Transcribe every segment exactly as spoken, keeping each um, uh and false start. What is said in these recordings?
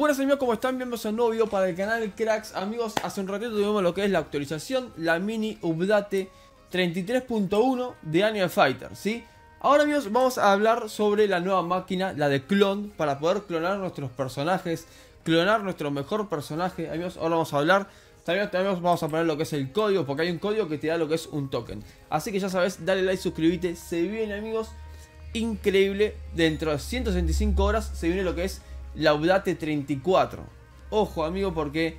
Buenas amigos, ¿cómo están? Bienvenidos a un nuevo video para el canal Cracks Amigos. Hace un ratito tuvimos lo que es la actualización, la mini update treinta y tres punto uno de Anime Fighter, ¿sí? Ahora amigos, vamos a hablar sobre la nueva máquina, la de clon, para poder clonar nuestros personajes, clonar nuestro mejor personaje. Amigos, ahora vamos a hablar, también, también vamos a poner lo que es el código, porque hay un código que te da lo que es un token. Así que ya sabes, dale like, suscríbete, se viene amigos, increíble. Dentro de ciento sesenta y cinco horas se viene lo que es la update treinta y cuatro. Ojo amigo, porque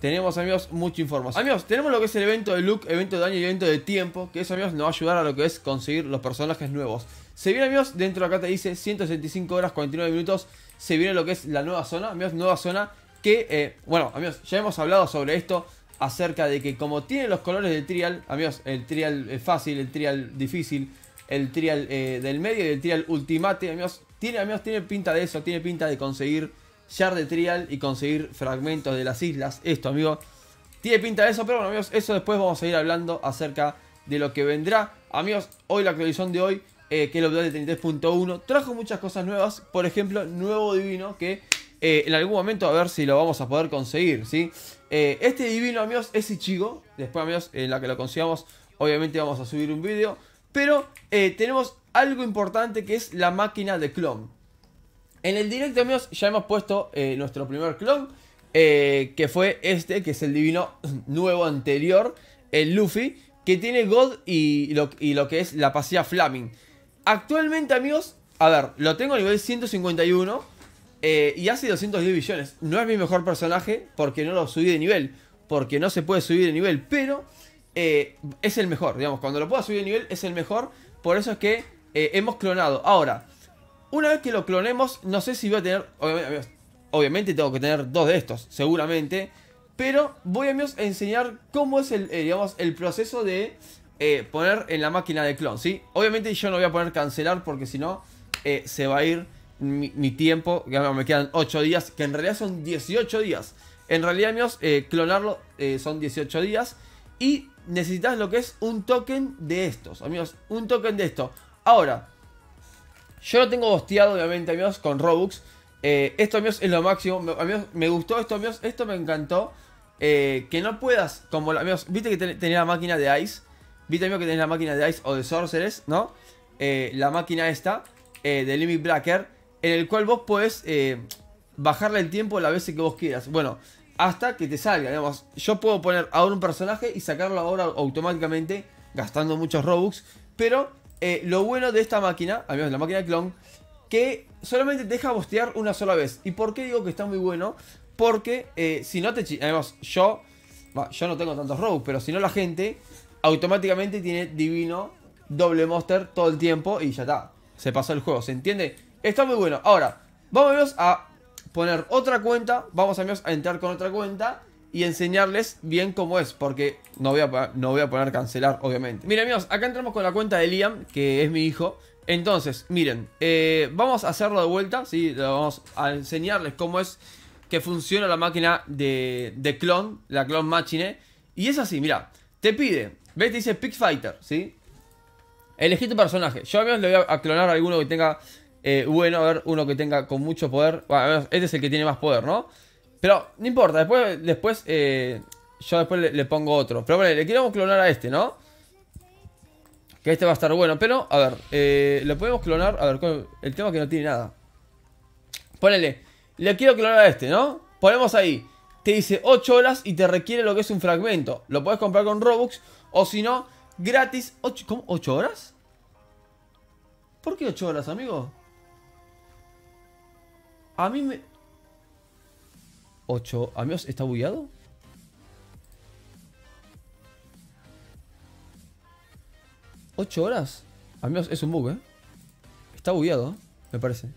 tenemos amigos mucha información. Amigos, tenemos lo que es el evento de look, evento de daño y evento de tiempo, que eso amigos nos va a ayudar a lo que es conseguir los personajes nuevos. Se viene amigos, dentro de acá te dice ciento sesenta y cinco horas cuarenta y nueve minutos, se viene lo que es la nueva zona. Amigos, nueva zona que, eh, bueno amigos, ya hemos hablado sobre esto, acerca de que como tiene los colores del trial, amigos, el trial eh, fácil, el trial difícil, el trial eh, del medio y el trial ultimate, amigos, Tiene, amigos, tiene pinta de eso, tiene pinta de conseguir shard de trial y conseguir fragmentos de las islas. Esto, amigos, tiene pinta de eso, pero bueno, amigos, eso después vamos a ir hablando acerca de lo que vendrá. Amigos, hoy la actualización de hoy, eh, que es la update treinta y tres punto uno, trajo muchas cosas nuevas. Por ejemplo, nuevo divino que eh, en algún momento a ver si lo vamos a poder conseguir, ¿sí? Eh, este divino, amigos, es Ichigo. Después, amigos, en la que lo consigamos, obviamente vamos a subir un vídeo. Pero eh, tenemos algo importante que es la máquina de clon. En el directo, amigos, ya hemos puesto eh, nuestro primer clon, eh, que fue este, que es el divino nuevo anterior, el Luffy, que tiene God y lo, y lo que es la pasiva Flaming. Actualmente, amigos, a ver, lo tengo a nivel ciento cincuenta y uno eh, y hace doscientos diez billones. No es mi mejor personaje porque no lo subí de nivel, porque no se puede subir de nivel, pero... Eh, es el mejor, digamos, cuando lo pueda subir de nivel es el mejor. Por eso es que eh, hemos clonado. Ahora, una vez que lo clonemos, no sé si voy a tener, obviamente, amigos, obviamente tengo que tener dos de estos, seguramente. Pero voy, amigos, a enseñar cómo es el, eh, digamos, el proceso de eh, poner en la máquina de clon, ¿sí? Obviamente yo no voy a poner cancelar, porque si no, eh, se va a ir mi, mi tiempo. Ya me quedan ocho días, que en realidad son dieciocho días. En realidad, amigos, eh, clonarlo eh, son dieciocho días. Y necesitas lo que es un token de estos, amigos, un token de esto. Ahora, yo lo tengo bosteado, obviamente, amigos, con Robux. Eh, esto, amigos, es lo máximo. Amigos, me gustó esto, amigos, esto me encantó. Eh, que no puedas, como, amigos, viste que ten, tenés la máquina de Ice. Viste, amigos, que tenés la máquina de Ice o de Sorceress, ¿no? Eh, la máquina esta, eh, de Limit Blacker, en el cual vos podés eh, bajarle el tiempo la veces que vos quieras. Bueno, hasta que te salga, digamos, yo puedo poner ahora un personaje y sacarlo ahora automáticamente, gastando muchos Robux. Pero eh, lo bueno de esta máquina, amigos, la máquina de clon, que solamente te deja bostear una sola vez. ¿Y por qué digo que está muy bueno? Porque eh, si no te... Además, yo, bueno, yo no tengo tantos Robux, pero si no la gente automáticamente tiene divino, doble monster todo el tiempo y ya está. Se pasó el juego, ¿se entiende? Está muy bueno. Ahora, vamos a... poner otra cuenta, vamos amigos a entrar con otra cuenta y enseñarles bien cómo es, porque no voy a, no voy a poner cancelar, obviamente. Miren amigos, acá entramos con la cuenta de Liam, que es mi hijo. Entonces, miren, eh, vamos a hacerlo de vuelta, ¿sí? Vamos a enseñarles cómo es que funciona la máquina de, de clon, la Clone Machine. Y es así, mirá, te pide, ves, te dice Pick Fighter, ¿sí? Elegí tu personaje. Yo amigos le voy a clonar a alguno que tenga... Eh, bueno, a ver, uno que tenga con mucho poder. Bueno, este es el que tiene más poder, ¿no? Pero no importa, después, después eh, yo después le, le pongo otro. Pero bueno, le queremos clonar a este, ¿no? Que este va a estar bueno, pero, a ver, eh, lo podemos clonar. A ver, el tema es que no tiene nada. Ponele, le quiero clonar a este, ¿no? Ponemos ahí, te dice ocho horas y te requiere lo que es un fragmento. Lo podés comprar con Robux o si no, gratis. ocho, ¿cómo? ¿ocho horas? ¿Por qué ocho horas, amigo? A mí me... ocho... Amigos, ¿está bugueado? ¿ocho horas? Amigos, es un bug, ¿eh? Está bugueado, ¿eh? Me parece.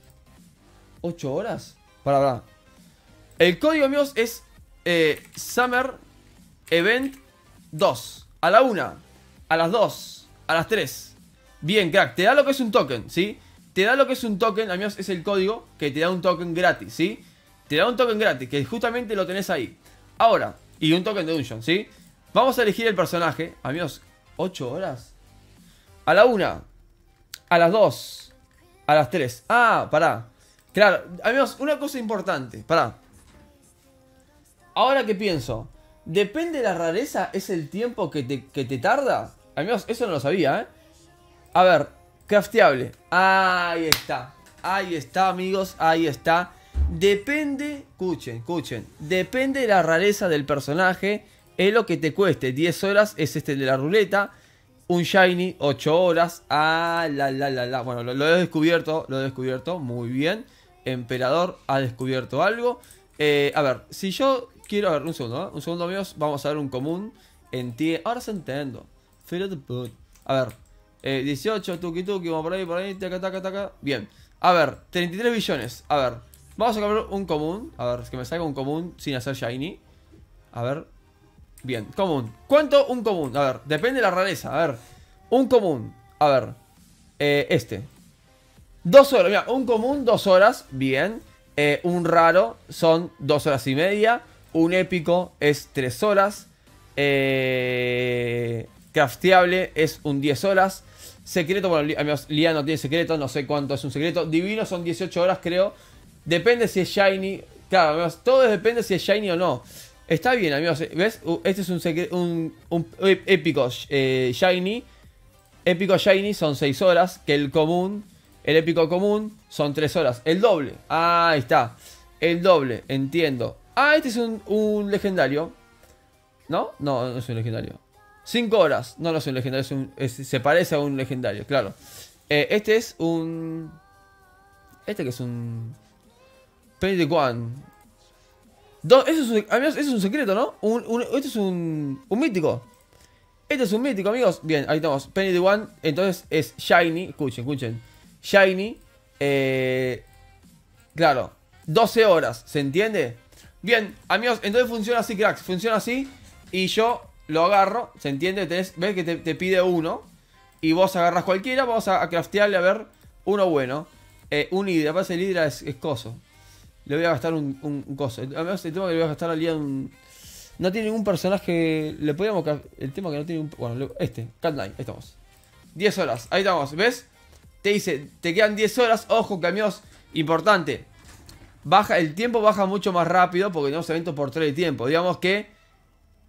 ¿ocho horas? Para, para. El código, amigos, es... Eh, Summer Event dos. A la una. A las dos. A las tres. Bien, crack. Te da lo que es un token, ¿sí? Te da lo que es un token, amigos, es el código que te da un token gratis, ¿sí? Te da un token gratis, que justamente lo tenés ahí. Ahora, y un token de Dungeon, ¿sí? Vamos a elegir el personaje, amigos, ocho horas. A la una, a las dos, a las tres. Ah, pará. Claro, amigos, una cosa importante, pará. Ahora que pienso, depende de la rareza, es el tiempo que te, que te tarda. Amigos, eso no lo sabía, ¿eh? A ver, crafteable. Ahí está, ahí está, amigos, ahí está. Depende, escuchen, escuchen, depende de la rareza del personaje, es lo que te cueste. diez horas es este de la ruleta. Un shiny, ocho horas. Ah, la, la, la, la. Bueno, lo, lo he descubierto, lo he descubierto. Muy bien. Emperador ha descubierto algo. Eh, a ver, si yo quiero... A ver, un segundo, ¿eh? Un segundo, amigos. Vamos a ver un común. Entiendo. Ahora se entiendo. A ver. Eh, dieciocho, tuki tuki, vamos por ahí, por ahí. Taca, taca, taca. Bien. A ver, treinta y tres billones. A ver. Vamos a comprar un común. A ver, que me salga un común sin hacer shiny. A ver. Bien, común. ¿Cuánto un común? A ver, depende de la rareza. A ver, un común. A ver, eh, este. Dos horas, mira, un común, dos horas. Bien. Eh, un raro son dos horas y media. Un épico es tres horas. Eh, crafteable es un diez horas. Secreto, bueno, amigos, Liam no tiene secreto. No sé cuánto es un secreto. Divino son dieciocho horas, creo. Depende si es shiny. Claro, amigos, todo depende si es shiny o no. Está bien, amigos, ¿ves? Este es un, un, un épico eh, shiny. Épico shiny son seis horas. Que el común, el épico común son tres horas, el doble. Ah, ahí está, el doble, entiendo. Ah, este es un, un legendario. ¿No? No, no es un legendario. Cinco horas, no, no es un legendario, es un, es, se parece a un legendario, claro. eh, Este es un... Este que es un... Penny The One. Do, eso, es un, amigos, eso es un secreto, ¿no? Un, un, este es un, un mítico. Este es un mítico, amigos. Bien, ahí estamos. Penny The One. Entonces es shiny. Escuchen, escuchen. Shiny. Eh, claro. doce horas. ¿Se entiende? Bien, amigos. Entonces funciona así, cracks. Funciona así. Y yo lo agarro. ¿Se entiende? Tenés, ves que te, te pide uno. Y vos agarras cualquiera. Vamos a, a craftearle, a ver. Uno bueno. Eh, un Hidra. Parece el Hidra es, es coso. Le voy a gastar un, un, un coso. Además, el tema que le voy a gastar al día un... No tiene ningún personaje. Le podríamos... El tema que no tiene un... Bueno, este. Cat nueve. Ahí estamos. diez horas. Ahí estamos. ¿Ves? Te dice... Te quedan diez horas. Ojo, que amigos... Importante. Baja... El tiempo baja mucho más rápido porque tenemos eventos por tres de tiempo. Digamos que...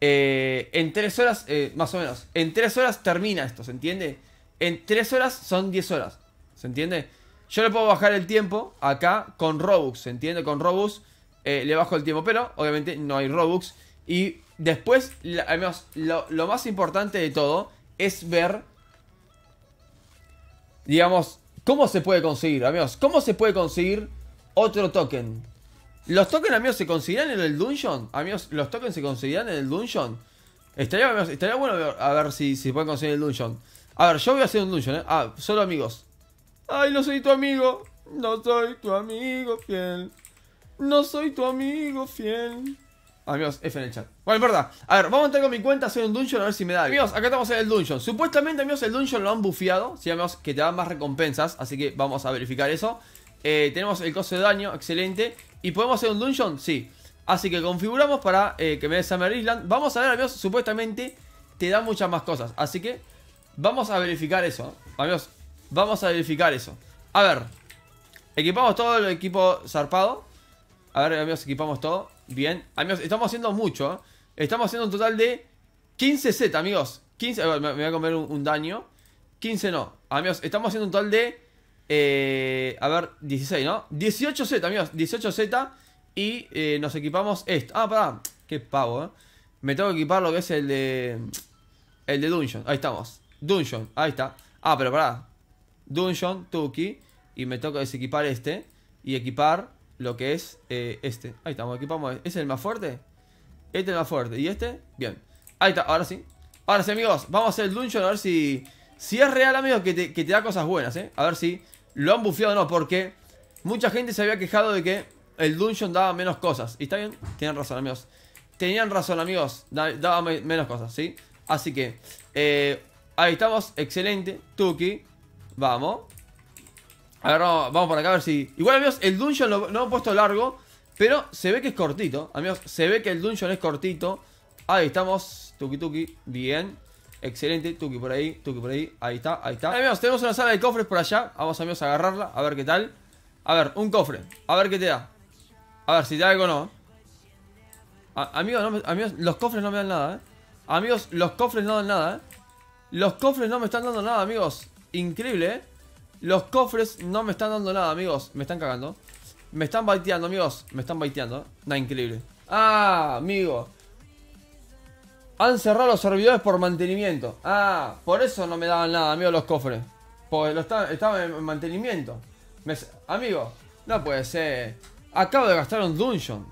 Eh, en tres horas... Eh, más o menos. En tres horas termina esto. ¿Se entiende? En tres horas son diez horas. ¿Se entiende? Yo le puedo bajar el tiempo acá con Robux, ¿se entiende? Con Robux eh, le bajo el tiempo, pero obviamente no hay Robux. Y después, la, amigos, lo, lo más importante de todo es ver, digamos, cómo se puede conseguir, amigos. Cómo se puede conseguir otro token. Los tokens, amigos, ¿se conseguirán en el dungeon? Amigos, ¿los tokens se conseguirán en el dungeon? Estaría, amigos, estaría bueno ver, a ver si se si pueden conseguir en el dungeon. A ver, yo voy a hacer un dungeon, ¿eh? Ah, solo amigos. Ay, no soy tu amigo, no soy tu amigo fiel, no soy tu amigo fiel. Amigos, F en el chat. Bueno, es verdad. A ver, vamos a entrar con mi cuenta a hacer un dungeon a ver si me da algo. Amigos, acá estamos en el dungeon. Supuestamente, amigos, el dungeon lo han bufeado. Sí, amigos, que te dan más recompensas, así que vamos a verificar eso. eh, Tenemos el costo de daño, excelente. ¿Y podemos hacer un dungeon? Sí. Así que configuramos para eh, que me dé Summer Island. Vamos a ver, amigos, supuestamente te da muchas más cosas, así que vamos a verificar eso, ¿no? Amigos, vamos a verificar eso. A ver, equipamos todo el equipo zarpado. A ver, amigos, equipamos todo. Bien, amigos, estamos haciendo mucho, ¿eh? Estamos haciendo un total de quince Z, amigos. quince, a ver, me voy a comer un, un daño. quince no, amigos, estamos haciendo un total de eh, a ver, dieciséis, ¿no? dieciocho Z, amigos, dieciocho Z. Y eh, nos equipamos esto. Ah, pará, qué pavo, ¿eh? Me tengo que equipar lo que es el de El de Dungeon, ahí estamos. Dungeon, ahí está. Ah, pero pará, Dungeon, Tuki. Y me toca desequipar este y equipar lo que es eh, este. Ahí estamos, equipamos. ¿Este es el más fuerte? Este es el más fuerte. ¿Y este? Bien. Ahí está, ahora sí. Ahora sí, amigos, vamos a hacer el Dungeon a ver si... Si es real, amigos, que te, que te da cosas buenas, eh. A ver si lo han bufeado o no, porque mucha gente se había quejado de que el Dungeon daba menos cosas. ¿Y está bien? Tenían razón, amigos. Tenían razón, amigos. Daba me menos cosas, ¿sí? Así que... Eh, ahí estamos, excelente. Tuki. Vamos. A ver, vamos, vamos por acá a ver si... Igual, amigos, el dungeon lo, no lo he puesto largo, pero se ve que es cortito. Amigos, se ve que el dungeon es cortito. Ahí estamos. Tuki, tuki. Bien. Excelente. Tuki por ahí. Tuki por ahí. Ahí está. Ahí está. Ahí, amigos, tenemos una sala de cofres por allá. Vamos, amigos, a agarrarla. A ver qué tal. A ver, un cofre. A ver qué te da. A ver si te da algo o no. A amigos, no me, amigos, los cofres no me dan nada, eh. Amigos, los cofres no dan nada, eh. Los cofres no me están dando nada, amigos. Increíble, eh. Los cofres no me están dando nada, amigos. Me están cagando. Me están baiteando, amigos. Me están baiteando. Nada, increíble. Ah, amigo. Han cerrado los servidores por mantenimiento. Ah, por eso no me daban nada, amigos, los cofres. Porque lo estaban, estaban en mantenimiento. Me, amigo, no puede ser. Acabo de gastar un dungeon.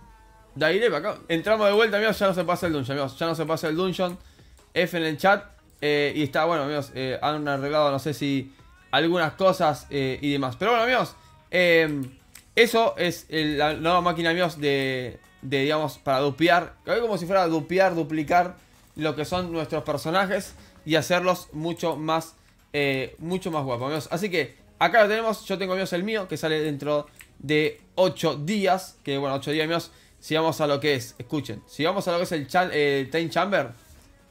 Direct, acá. Entramos de vuelta, amigos. Ya no se pasa el dungeon, amigos. Ya no se pasa el dungeon. F en el chat. Eh, y está, bueno, amigos. Eh, han arreglado, no sé si algunas cosas eh, y demás. Pero bueno, amigos. Eh, eso es el, la nueva máquina, amigos, de, de digamos, para dupear. Como si fuera dupear, duplicar lo que son nuestros personajes y hacerlos mucho más eh, mucho más guapos, amigos. Así que acá lo tenemos. Yo tengo, amigos, el mío, que sale dentro de ocho días. Que bueno, ocho días, amigos. Si vamos a lo que es, escuchen, si vamos a lo que es el chan, eh, Time Chamber,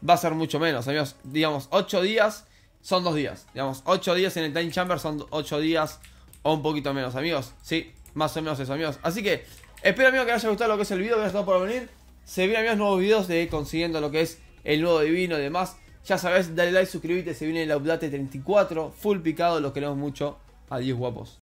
va a ser mucho menos, amigos. Digamos, ocho días son dos días. Digamos, ocho días en el Time Chamber son ocho días o un poquito menos, amigos. Sí, más o menos eso, amigos. Así que espero, amigos, que les haya gustado lo que es el video. Gracias a todos por venir. Se vienen, amigos, nuevos videos de consiguiendo lo que es el nuevo divino y demás. Ya sabés, dale like, suscríbete, se viene el update treinta y cuatro, full picado, los queremos mucho. Adiós, guapos.